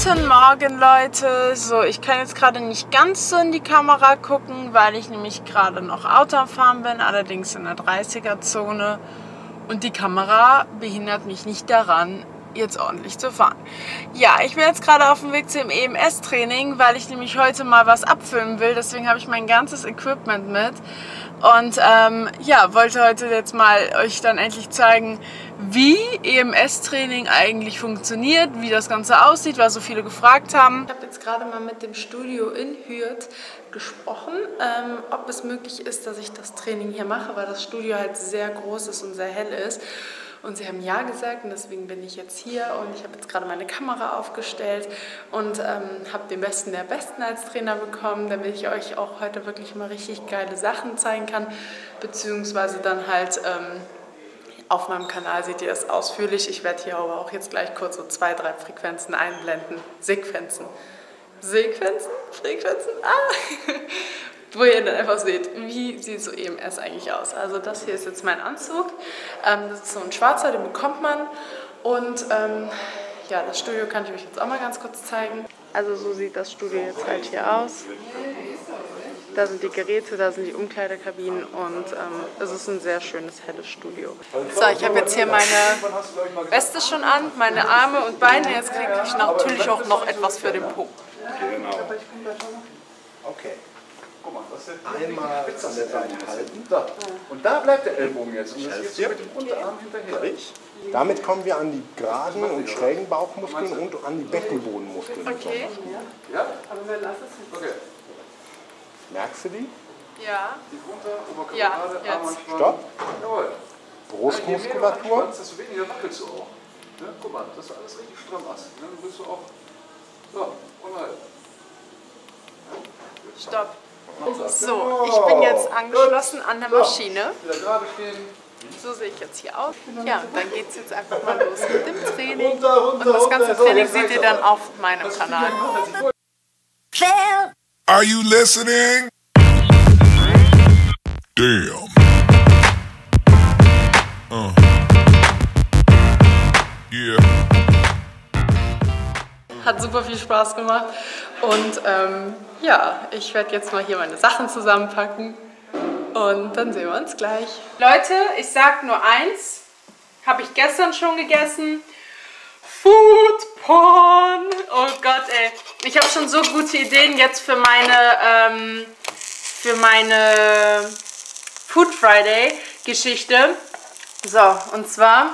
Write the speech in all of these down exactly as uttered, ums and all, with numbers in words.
Guten Morgen, Leute. So, ich kann jetzt gerade nicht ganz so in die Kamera gucken, weil ich nämlich gerade noch Auto fahren bin, allerdings in der dreißiger Zone. Und die Kamera behindert mich nicht daran, jetzt ordentlich zu fahren. Ja, ich bin jetzt gerade auf dem Weg zum E M S-Training, weil ich nämlich heute mal was abfilmen will. Deswegen habe ich mein ganzes Equipment mit. Und ähm, ja, wollte heute jetzt mal euch dann endlich zeigen, wie E M S-Training eigentlich funktioniert, wie das Ganze aussieht, weil so viele gefragt haben. Ich habe jetzt gerade mal mit dem Studio in Hürth gesprochen, ähm, ob es möglich ist, dass ich das Training hier mache, weil das Studio halt sehr groß ist und sehr hell ist. Und sie haben ja gesagt und deswegen bin ich jetzt hier und ich habe jetzt gerade meine Kamera aufgestellt und ähm, habe den Besten der Besten als Trainer bekommen, damit ich euch auch heute wirklich mal richtig geile Sachen zeigen kann, beziehungsweise dann halt ähm, auf meinem Kanal seht ihr es ausführlich. Ich werde hier aber auch jetzt gleich kurz so zwei, drei Frequenzen einblenden, Sequenzen, Sequenzen, Frequenzen, ah! wo ihr dann einfach seht, wie sieht so E M S eigentlich aus. Also das hier ist jetzt mein Anzug, ähm, das ist so ein schwarzer, den bekommt man und ähm, ja, das Studio kann ich euch jetzt auch mal ganz kurz zeigen. Also so sieht das Studio jetzt halt hier aus. Da sind die Geräte, da sind die Umkleidekabinen und ähm, es ist ein sehr schönes, helles Studio. So, ich habe jetzt hier meine Weste schon an, meine Arme und Beine, jetzt kriege ich natürlich auch noch etwas für den Po. Genau. Okay. Einmal an der Seite halten. So. Und da bleibt der Ellbogen jetzt. Und das geht mit dem Unterarm hinterher. Damit kommen wir an die geraden und schrägen Bauchmuskeln und an die Beckenbodenmuskeln. Okay. Ja? Aber wir lassen es jetzt. Merkst du die? Ja. Die runter, Oberkörper gerade, Arm anspannen. Stopp. Jawohl. Brustmuskulatur. Desto weniger wackelst du auch. Guck mal, dass du alles richtig stramm hast. Dann willst du auch. So, unhalten. Stopp. So, ich bin jetzt angeschlossen an der Maschine. So sehe ich jetzt hier aus. Ja, und dann geht es jetzt einfach mal los mit dem Training. Und das ganze Training seht ihr dann auf meinem Kanal. Are you listening? Damn. Uh. Yeah. Hat super viel Spaß gemacht. Und ähm, ja, ich werde jetzt mal hier meine Sachen zusammenpacken und dann sehen wir uns gleich. Leute, ich sag nur eins, habe ich gestern schon gegessen, Food Porn. Oh Gott, ey, ich habe schon so gute Ideen jetzt für meine, ähm, für meine Food Friday Geschichte. So, und zwar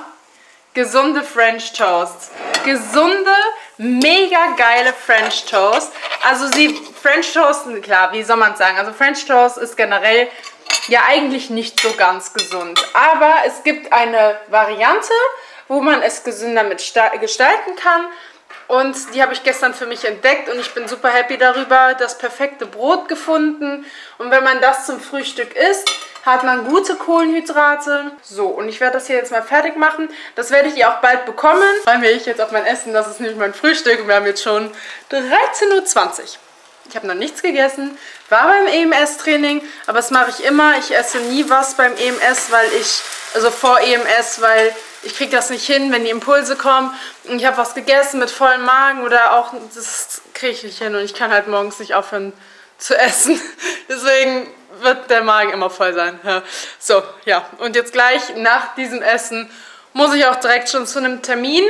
gesunde French Toast. Gesunde, mega geile French Toast. Also sie, French Toast, klar, wie soll man sagen? Also French Toast ist generell ja eigentlich nicht so ganz gesund. Aber es gibt eine Variante, wo man es gesünder mit gestalten kann. Und die habe ich gestern für mich entdeckt und ich bin super happy darüber. Das perfekte Brot gefunden. Und wenn man das zum Frühstück isst, hat man gute Kohlenhydrate. So, und ich werde das hier jetzt mal fertig machen. Das werdet ihr auch bald bekommen. Freue mich jetzt auf mein Essen. Das ist nämlich mein Frühstück. Und wir haben jetzt schon dreizehn Uhr zwanzig. Ich habe noch nichts gegessen. War beim E M S-Training. Aber das mache ich immer. Ich esse nie was beim E M S, weil ich... Also vor E M S, weil ich kriege das nicht hin, wenn die Impulse kommen. Und ich habe was gegessen mit vollem Magen oder auch... Das kriege ich nicht hin. Und ich kann halt morgens nicht aufhören zu essen. Deswegen... wird der Magen immer voll sein. Ja. So, ja. Und jetzt gleich nach diesem Essen muss ich auch direkt schon zu einem Termin.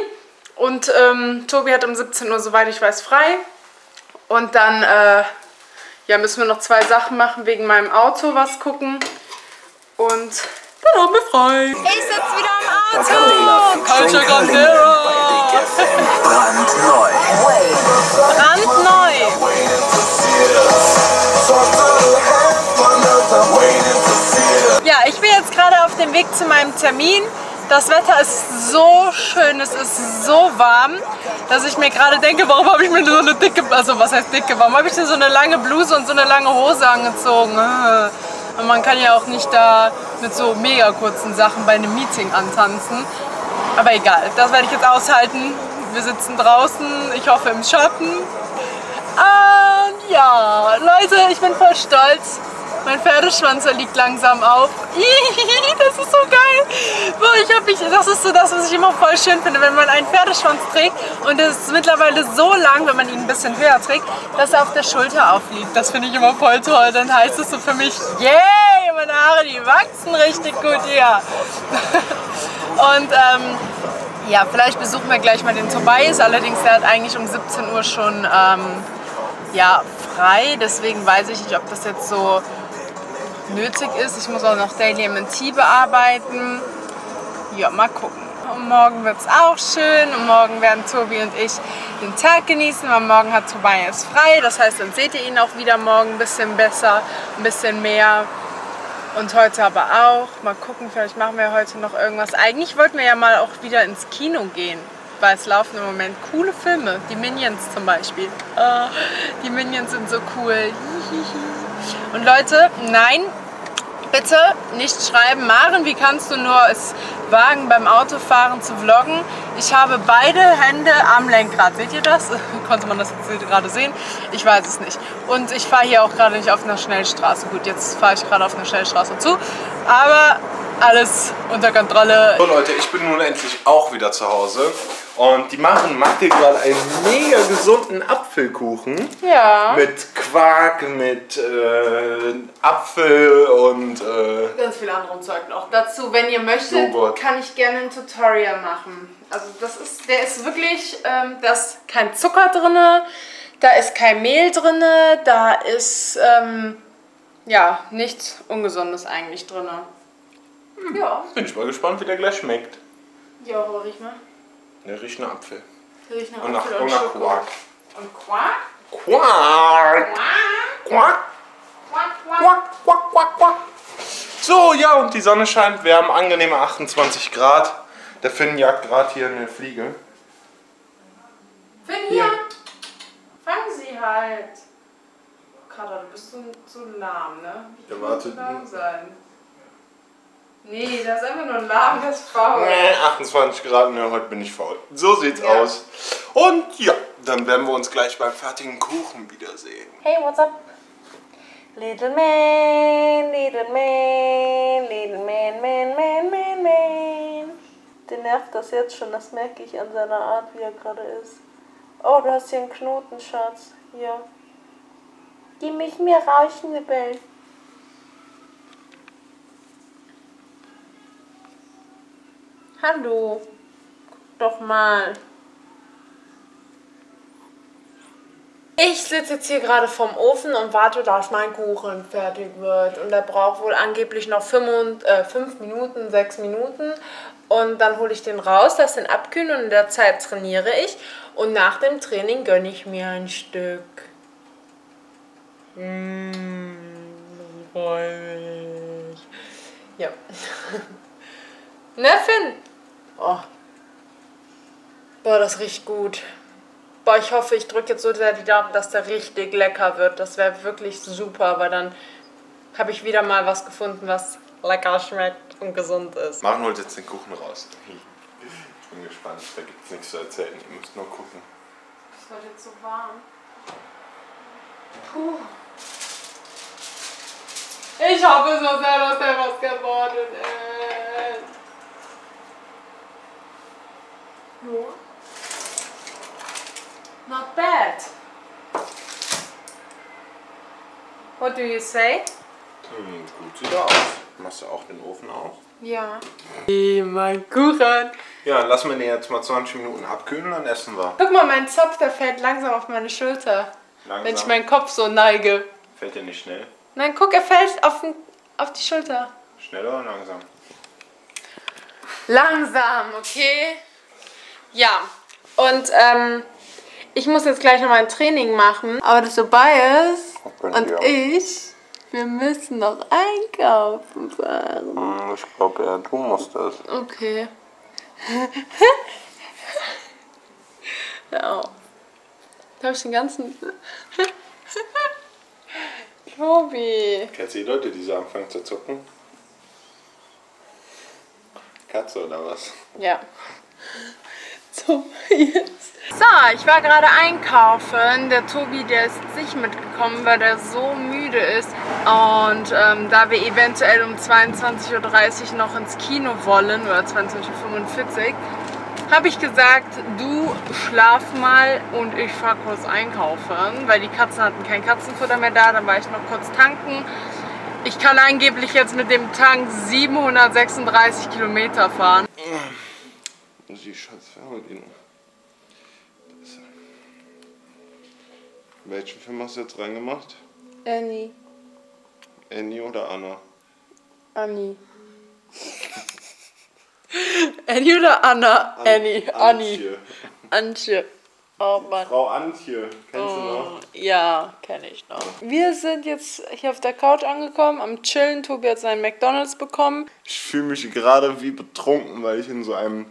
Und ähm, Tobi hat um siebzehn Uhr, soweit ich weiß, frei. Und dann äh, ja, müssen wir noch zwei Sachen machen, wegen meinem Auto was gucken. Und dann haben wir frei. Ich sitze wieder im Auto. Culture Grand Zero. Brandneu. Brandneu. Ja, ich bin jetzt gerade auf dem Weg zu meinem Termin. Das Wetter ist so schön, es ist so warm, dass ich mir gerade denke, warum habe ich mir so eine dicke, also was heißt dicke, warum habe ich mir so eine lange Bluse und so eine lange Hose angezogen? Und man kann ja auch nicht da mit so mega kurzen Sachen bei einem Meeting antanzen. Aber egal, das werde ich jetzt aushalten. Wir sitzen draußen, ich hoffe im Schatten. Und ja, Leute, ich bin voll stolz. Mein Pferdeschwanzer liegt langsam auf. Das ist so geil. Ich hab mich, das ist so das, was ich immer voll schön finde, wenn man einen Pferdeschwanz trägt und es ist mittlerweile so lang, wenn man ihn ein bisschen höher trägt, dass er auf der Schulter aufliegt. Das finde ich immer voll toll. Dann heißt es so für mich, yay, meine Haare, die wachsen richtig gut hier. Und ähm, ja, vielleicht besuchen wir gleich mal den Tobias. Allerdings, der hat eigentlich um siebzehn Uhr schon ähm, ja, frei. Deswegen weiß ich nicht, ob das jetzt so nötig ist. Ich muss auch noch DailyMandT bearbeiten. Ja, mal gucken. Und morgen wird es auch schön. Und morgen werden Tobi und ich den Tag genießen, weil morgen hat Tobias frei. Das heißt, dann seht ihr ihn auch wieder morgen ein bisschen besser, ein bisschen mehr. Und heute aber auch. Mal gucken, vielleicht machen wir heute noch irgendwas. Eigentlich wollten wir ja mal auch wieder ins Kino gehen, weil es laufen im Moment coole Filme. Die Minions zum Beispiel. Oh, die Minions sind so cool. Und Leute, nein, bitte nicht schreiben, Maren, wie kannst du nur es wagen, beim Autofahren zu vloggen? Ich habe beide Hände am Lenkrad. Seht ihr das? Konnte man das jetzt gerade sehen? Ich weiß es nicht. Und ich fahre hier auch gerade nicht auf einer Schnellstraße. Gut, jetzt fahre ich gerade auf einer Schnellstraße zu. Aber alles unter Kontrolle. So Leute, ich bin nun endlich auch wieder zu Hause. Und die Maren macht hier gerade einen mega gesunden Apfelkuchen. Ja. Mit Quark, mit äh, Apfel und äh, ganz viel anderem Zeug noch. Dazu, wenn ihr möchtet, Joghurt. Kann ich gerne ein Tutorial machen. Also das ist, der ist wirklich, ähm, da ist kein Zucker drin, da ist kein Mehl drin, da ist ähm, ja nichts Ungesundes eigentlich drin. Hm. Ja. Bin ich mal gespannt, wie der gleich schmeckt. Ja, aber riech mal. Der riecht nach Apfel. Der riecht nach und Apfel nach, und nach Quark. Und Quark? Quark! Quark! Quark! Quark! Quark! Quark! So, ja, und die Sonne scheint. Wir haben angenehme achtundzwanzig Grad. Der Finn jagt gerade hier eine Fliege. Finn, hier! hier. Fangen Sie halt! Kater, du bist so, so lahm, ne? Wie kann man so lahm sein? Nee, das ist einfach nur ein lahmes Faul. Nee, achtundzwanzig Grad, ne, heute bin ich faul. So sieht's ja aus. Und ja, dann werden wir uns gleich beim fertigen Kuchen wiedersehen. Hey, what's up? Little man, little man, little man, man, man, man, man. Den nervt das jetzt schon, das merke ich an seiner Art, wie er gerade ist. Oh, du hast hier einen Knoten, Schatz. Hier. Gib mich mir Rauschnibbel. Hallo, guck doch mal. Ich sitze jetzt hier gerade vorm Ofen und warte, dass mein Kuchen fertig wird. Und der braucht wohl angeblich noch fünf Minuten, sechs Minuten. Und dann hole ich den raus, lasse den abkühlen und in der Zeit trainiere ich. Und nach dem Training gönne ich mir ein Stück. Mmh, ich freue mich. Ja. Ne, Finn? Oh. Boah, das riecht gut. Boah, ich hoffe, ich drücke jetzt so sehr die Daumen, dass der richtig lecker wird. Das wäre wirklich super, weil dann habe ich wieder mal was gefunden, was lecker schmeckt und gesund ist. Maren holt jetzt den Kuchen raus. Ich bin gespannt, da gibt es nichts zu erzählen. Ihr müsst nur gucken. Es wird jetzt so warm. Puh. Ich hoffe so sehr, dass der was geworden ist. No. Not bad. What do you say? Hm, gut sieht er aus. Machst du auch den Ofen auf? Ja. Hey, mein Kuchen. Ja, lassen wir den jetzt mal zwanzig Minuten abkühlen, dann essen wir. Guck mal, mein Zopf, der fällt langsam auf meine Schulter. Langsam? Wenn ich meinen Kopf so neige. Fällt der nicht schnell? Nein, guck, er fällt auf, den, auf die Schulter. Schneller oder langsam? Langsam, okay? Ja, und ähm, ich muss jetzt gleich noch mein Training machen, aber das vorbei ist und ich, wir müssen noch einkaufen fahren. Ich glaube, ja, du musst das. Okay. Ja. Da habe ich den ganzen... Tobi. Kennst du die Leute, die so anfangen zu zucken? Katze oder was? Ja. So, ich war gerade einkaufen. Der Tobi, der ist nicht mitgekommen, weil der so müde müde ist. Und ähm, da wir eventuell um zweiundzwanzig Uhr dreißig noch ins Kino wollen, oder zweiundzwanzig Uhr fünfundvierzig, habe ich gesagt, du schlaf mal und ich fahr kurz einkaufen, weil die Katzen hatten kein Katzenfutter mehr da, dann war ich noch kurz tanken. Ich kann angeblich jetzt mit dem Tank siebenhundertsechsunddreißig Kilometer fahren. Die Scheißfernbedienung. Welchen Film hast du jetzt reingemacht? Annie. Annie oder Anna? Annie. Annie oder Anna? An Annie. Annie. Antje. Oh Mann. Frau Antje, kennst oh, du noch? Ja, kenne ich noch. Wir sind jetzt hier auf der Couch angekommen, am Chillen. Tobi hat seinen McDonald's bekommen. Ich fühle mich gerade wie betrunken, weil ich in so einem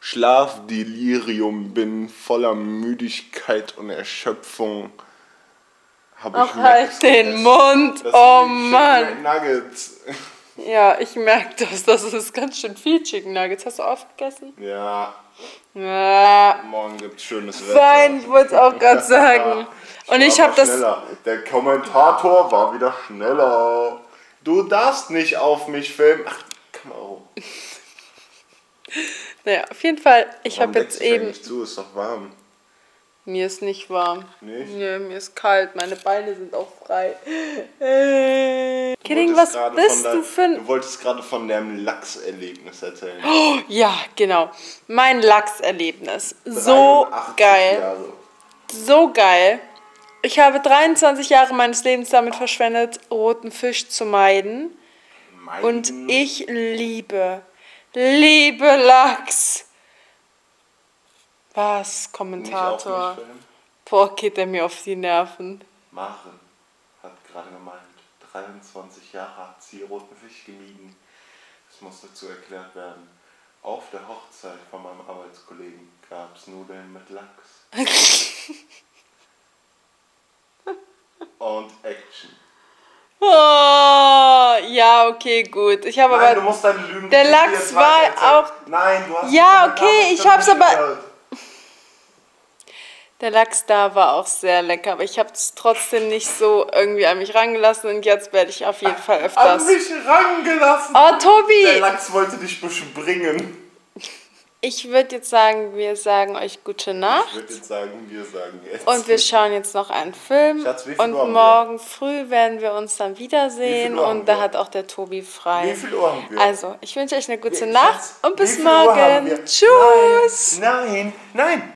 Schlafdelirium bin, voller Müdigkeit und Erschöpfung. Hab Ach, ich halt den das, Mund! Das oh Mann! Nuggets. Ja, ich merke das. Das ist ganz schön viel Chicken Nuggets. Hast du auch gegessen? Ja. ja. Morgen gibt es schönes Wetter. Nein, ich wollte es auch gerade sagen. Ja, und ich habe das... Schneller. Der Kommentator war wieder schneller. Du darfst nicht auf mich filmen. Ach, komm auf. Naja, auf jeden Fall, ich habe jetzt eben... Nicht zu, ist doch warm. Mir ist nicht warm. Nicht? Nee, mir ist kalt, meine Beine sind auch frei. Äh. Kidding, was bist du für ein... Du wolltest gerade von deinem Lachserlebnis erzählen. Oh, ja, genau. Mein Lachserlebnis. So geil. Jahre. So geil. Ich habe dreiundzwanzig Jahre meines Lebens damit verschwendet, roten Fisch zu meiden. Meiden? Und ich liebe... Liebe Lachs! Was, Kommentator? Boah, geht er mir auf die Nerven. Maren hat gerade gemeint, dreiundzwanzig Jahre hat sie roten Fisch gemieden. Das muss dazu erklärt werden. Auf der Hochzeit von meinem Arbeitskollegen gab es Nudeln mit Lachs. Und Action. Oh, ja, okay, gut. Ich habe aber. Du musst dann lügen. Der Lachs war auch. Nein, du hast. Ja, okay, ich hab's aber. Der Lachs da war auch sehr lecker, aber ich hab's trotzdem nicht so irgendwie an mich rangelassen und jetzt werde ich auf jeden Fall öfters. An mich rangelassen! Oh, Tobi! Der Lachs wollte dich bespringen. Ich würde jetzt sagen, wir sagen euch gute Nacht. Ich würde jetzt sagen, wir sagen jetzt. Und wir schauen jetzt noch einen Film. Schatz, wie viel Uhr haben wir? Und morgen früh werden wir uns dann wiedersehen. Und da hat auch der Tobi frei. Wie viel Uhr haben wir? Also, ich wünsche euch eine gute Nacht und bis morgen. Tschüss. Nein, nein.